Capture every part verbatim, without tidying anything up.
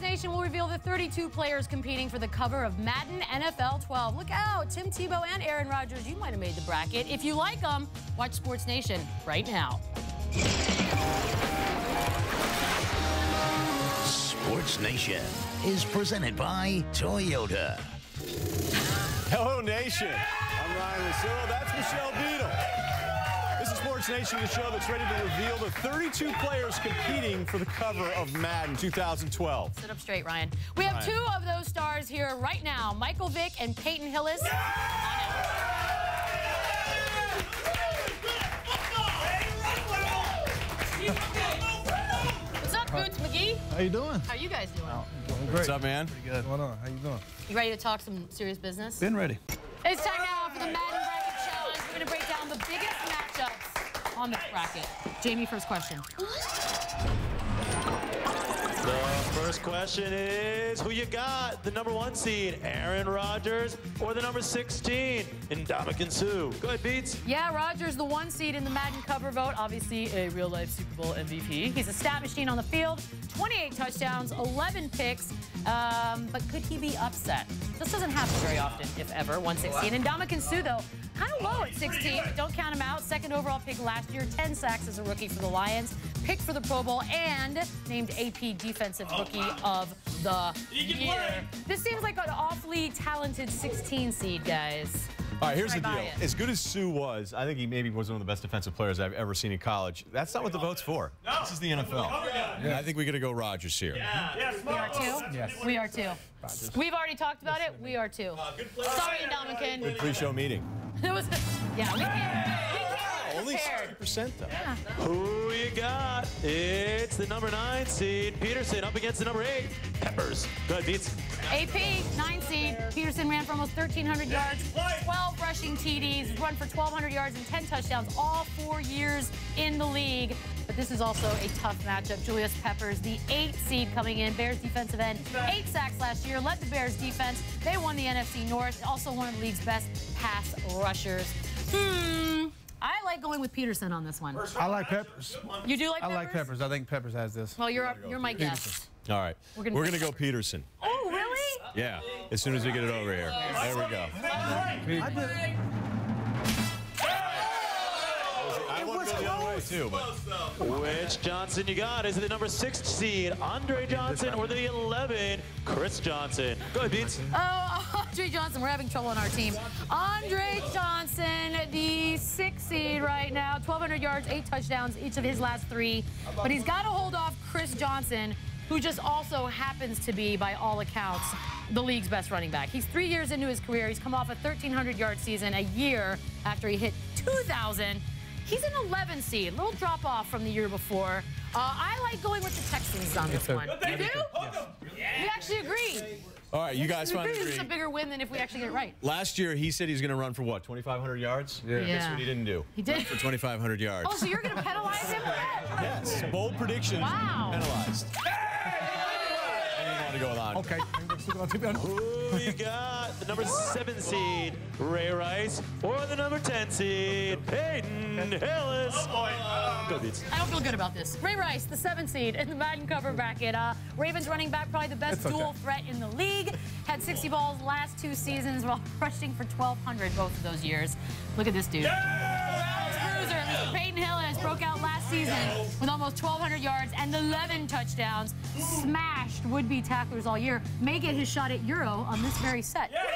Sports Nation will reveal the thirty-two players competing for the cover of Madden N F L twelve. Look out, Tim Tebow and Aaron Rodgers, you might have made the bracket. If you like them, watch Sports Nation right now. Sports Nation is presented by Toyota. Hello, Nation. I'm Ryan Rasilla. That's Michelle Beadle. This is Sports Nation, the show that's ready to reveal the thirty-two players competing for the cover of Madden two thousand twelve. Sit up straight, Ryan. We have Ryan. two of those stars here right now, Michael Vick and Peyton Hillis. Yeah! What's up, Boots McGee? How you doing? How you guys doing? Oh, I'm doing great. What's up, man? Pretty good. What's going on? How you doing? You ready to talk some serious business? Been ready. It's time now for the Madden to break down the biggest matchups on this bracket. Jamie, first question. The first question is, who you got? The number one seed, Aaron Rodgers, or the number sixteen, Ndamukong Suh? Go ahead, Beats. Yeah, Rodgers, the one seed in the Madden cover vote, obviously a real-life Super Bowl M V P. He's a stat machine on the field, twenty-eight touchdowns, eleven picks, um, but could he be upset? This doesn't happen very often, if ever, one sixteen. And Ndamukong Suh, though, kind of low at sixteen. Don't count him out. Second overall pick last year, ten sacks as a rookie for the Lions, picked for the Pro Bowl, and named A P Defensive oh, Rookie wow. of the Year. Play. This seems like an awfully talented sixteen seed, guys. All right, here's the deal. It. As good as Sue was, I think he maybe was one of the best defensive players I've ever seen in college. That's not what the vote's for. No. This is the N F L. Yeah. Yeah. I think we're going to go Rodgers here. Yeah. Yeah, we are too. Yes. We are too. Rodgers. We've already talked about it. We are too. Uh, good Sorry, Ndamukong. Good pre-show meeting. It was. Yeah. We can't. We can't Only sixty percent though. Yeah. Who you got? It's the number nine seed, Peterson, up against the number eight, Peppers. Good beats. A P, nine seed. Peterson ran for almost thirteen hundred yards, twelve rushing T Ds, run for twelve hundred yards and ten touchdowns, all four years in the league. But this is also a tough matchup. Julius Peppers, the eight seed coming in, Bears defensive end, eight sacks last year, led the Bears defense. They won the N F C North, also one of the league's best pass rushers. Hmm. I like going with Peterson on this one. I like Peppers. You do like Peppers? I like Peppers. I think Peppers has this. Well, you're, you're my guest. All right. We're going to go Peterson. Oh, really? Yeah. As soon as we get it over here. There we go. I want to go the other way, too. But. Which Johnson you got? Is it the number six seed, Andre Johnson, or the eleven, Chris Johnson? Go ahead, Beats. Oh, Andre Johnson. We're having trouble on our team. Andre Johnson, the six seed right now. twelve hundred yards, eight touchdowns, each of his last three. But he's got to hold off Chris Johnson, who just also happens to be, by all accounts, the league's best running back. He's three years into his career. He's come off a thirteen hundred yard season a year after he hit two thousand. He's an eleven seed, a little drop off from the year before. Uh, I like going with the Texans on this one. You do? Yeah. We actually agree. All right, you guys finally agree. This is a bigger win than if we actually get it right. Last year, he said he's going to run for, what, twenty-five hundred yards? Yeah. yeah. That's what he didn't do. He did? Run for twenty-five hundred yards. Oh, so you're going to penalize him? Yes, bold predictions. Wow. Penalized. To go on. Okay. Who you got? The number seven seed, Ray Rice, or the number ten seed, Peyton Hillis? Oh boy. Uh, go Beats. I don't feel good about this. Ray Rice, the seven seed in the Madden cover bracket. Uh, Ravens running back, probably the best okay. dual threat in the league. Had sixty balls last two seasons while rushing for twelve hundred both of those years. Look at this dude. Yeah! Cruiser, Mister Peyton Hillis broke out last season with almost twelve hundred yards and eleven touchdowns. Smashed would-be tacklers all year. May get his shot at Euro on this very set. Yeah,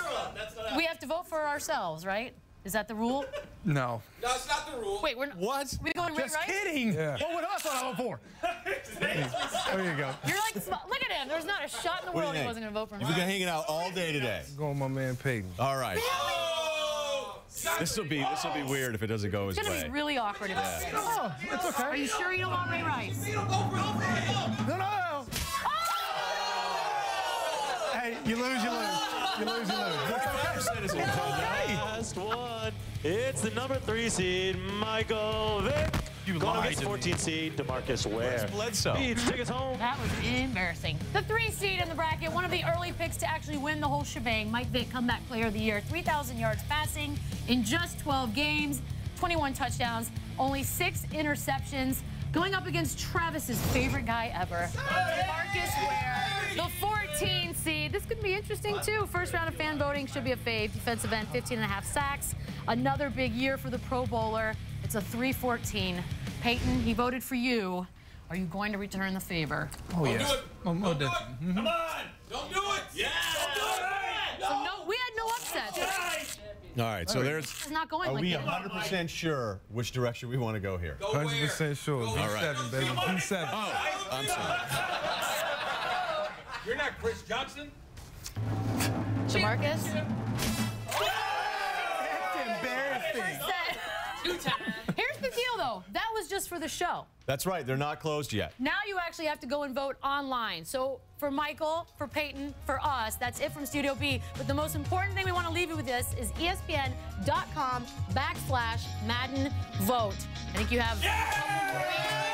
uh, we have to vote for ourselves, right? Is that the rule? No. No, it's not the rule. Wait, we're not. What? We're going Just right? kidding. Yeah. What would I vote for? There you go. You're like, look at him. There's not a shot in the world he wasn't going to vote for him. We've been hanging out all day today. I'm going with my man Peyton. All right. Really? This will be this will be weird if it doesn't go his way. It's gonna be really awkward. If yeah. oh, it's okay. Are you sure you don't want Ray Rice? No, no, no. Oh! Hey, you lose, you lose, you lose, you lose. Okay. Last one. It's the number three seed, Michael Vick. You Going against fourteen seed, DeMarcus Ware. Bledsoe. Beats, take us home. That was embarrassing. The three seed in the bracket, one of the early picks to actually win the whole shebang. Mike Vick, comeback player of the year, three thousand yards passing in just twelve games, twenty-one touchdowns, only six interceptions. going up against Travis's favorite guy ever, DeMarcus Ware, the fourteen seed. This could be interesting too. First round of fan voting, should be a fave. Defensive end, fifteen and a half sacks. Another big year for the Pro Bowler. It's a three fourteen. Peyton, he voted for you. Are you going to return the favor? Oh, yeah. Don't do it. Don't do it. Mm-hmm. Come on. Don't do it. Yeah. Don't do it. No. So no, we had no upsets. All right, so there's... This is not going like that. Are we one hundred percent sure which direction we want to go here? one hundred percent sure. All right. Seven, baby. Seven. Oh, I'm sorry. You're not Chris Johnson. DeMarcus? Oh! That's embarrassing. Two times. Here's the deal, though. That was just for the show. That's right. They're not closed yet. Now you actually have to go and vote online. So for Michael, for Peyton, for us, that's it from Studio B. But the most important thing we want to leave you with this is E S P N dot com backslash Madden Vote. I think you have... Yeah!